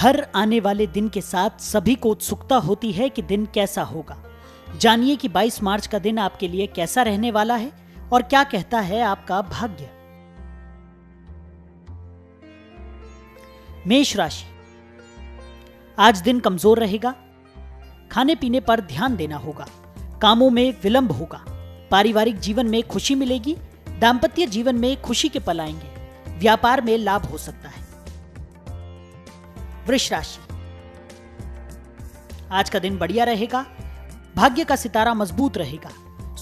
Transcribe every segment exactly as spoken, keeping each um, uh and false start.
हर आने वाले दिन के साथ सभी को उत्सुकता होती है कि दिन कैसा होगा। जानिए कि बाईस मार्च का दिन आपके लिए कैसा रहने वाला है और क्या कहता है आपका भाग्य। मेष राशि, आज दिन कमजोर रहेगा। खाने पीने पर ध्यान देना होगा। कामों में विलंब होगा। पारिवारिक जीवन में खुशी मिलेगी। दाम्पत्य जीवन में खुशी के पल आएंगे। व्यापार में लाभ हो सकता है। वृष राशि, आज का दिन बढ़िया रहेगा। भाग्य का सितारा मजबूत रहेगा।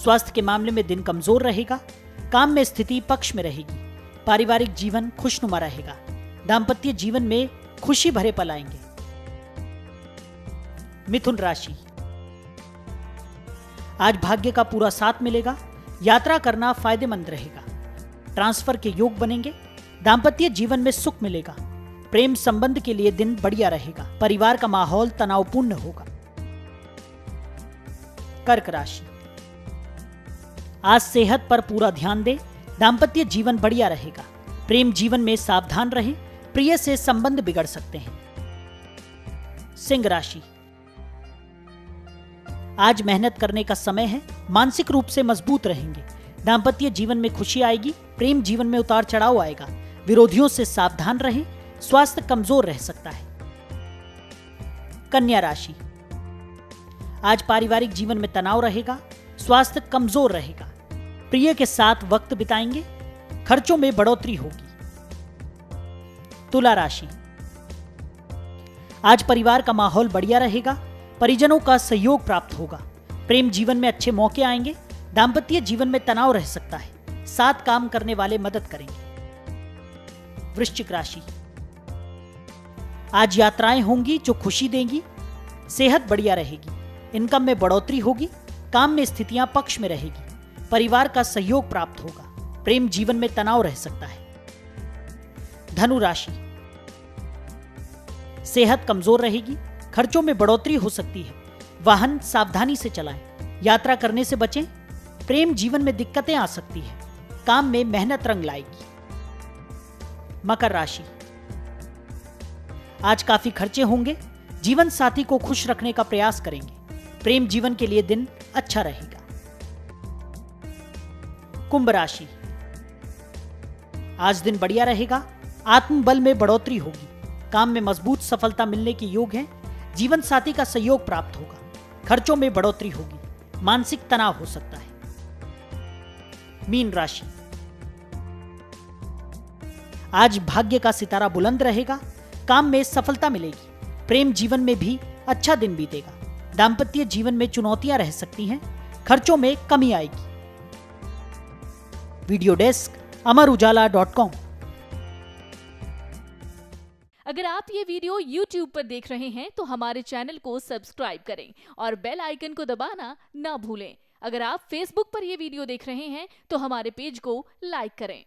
स्वास्थ्य के मामले में दिन कमजोर रहेगा। काम में स्थिति पक्ष में रहेगी। पारिवारिक जीवन खुशनुमा रहेगा। दाम्पत्य जीवन में खुशी भरे पल आएंगे। मिथुन राशि, आज भाग्य का पूरा साथ मिलेगा। यात्रा करना फायदेमंद रहेगा। ट्रांसफर के योग बनेंगे। दाम्पत्य जीवन में सुख मिलेगा। प्रेम संबंध के लिए दिन बढ़िया रहेगा। परिवार का माहौल तनावपूर्ण होगा। कर्क राशि, आज सेहत पर पूरा ध्यान दें। दाम्पत्य जीवन बढ़िया रहेगा। प्रेम जीवन में सावधान रहें। प्रिय से संबंध बिगड़ सकते हैं। सिंह राशि, आज मेहनत करने का समय है। मानसिक रूप से मजबूत रहेंगे। दाम्पत्य जीवन में खुशी आएगी। प्रेम जीवन में उतार चढ़ाव आएगा। विरोधियों से सावधान रहें। स्वास्थ्य कमजोर रह सकता है। कन्या राशि, आज पारिवारिक जीवन में तनाव रहेगा। स्वास्थ्य कमजोर रहेगा। प्रिय के साथ वक्त बिताएंगे। खर्चों में बढ़ोतरी होगी। तुला राशि, आज परिवार का माहौल बढ़िया रहेगा। परिजनों का सहयोग प्राप्त होगा। प्रेम जीवन में अच्छे मौके आएंगे। दाम्पत्य जीवन में तनाव रह सकता है। साथ काम करने वाले मदद करेंगे। वृश्चिक राशि, आज यात्राएं होंगी जो खुशी देंगी। सेहत बढ़िया रहेगी। इनकम में बढ़ोतरी होगी। काम में स्थितियां पक्ष में रहेगी। परिवार का सहयोग प्राप्त होगा। प्रेम जीवन में तनाव रह सकता है। धनु राशि, सेहत कमजोर रहेगी। खर्चों में बढ़ोतरी हो सकती है। वाहन सावधानी से चलाएं। यात्रा करने से बचें। प्रेम जीवन में दिक्कतें आ सकती है। काम में मेहनत रंग लाएगी। मकर राशि, आज काफी खर्चे होंगे। जीवन साथी को खुश रखने का प्रयास करेंगे। प्रेम जीवन के लिए दिन अच्छा रहेगा। कुंभ राशि, आज दिन बढ़िया रहेगा। आत्मबल में बढ़ोतरी होगी। काम में मजबूत सफलता मिलने के योग है। जीवन साथी का सहयोग प्राप्त होगा। खर्चों में बढ़ोतरी होगी। मानसिक तनाव हो सकता है। मीन राशि, आज भाग्य का सितारा बुलंद रहेगा। काम में सफलता मिलेगी। प्रेम जीवन में भी अच्छा दिन बीतेगा। दाम्पत्य जीवन में चुनौतियां रह सकती हैं। खर्चों में कमी आएगी। Video desk Amar Ujala dot com. अगर आप ये वीडियो यूट्यूब पर देख रहे हैं तो हमारे चैनल को सब्सक्राइब करें और बेल आइकन को दबाना ना भूलें। अगर आप फेसबुक पर यह वीडियो देख रहे हैं तो हमारे पेज को लाइक करें।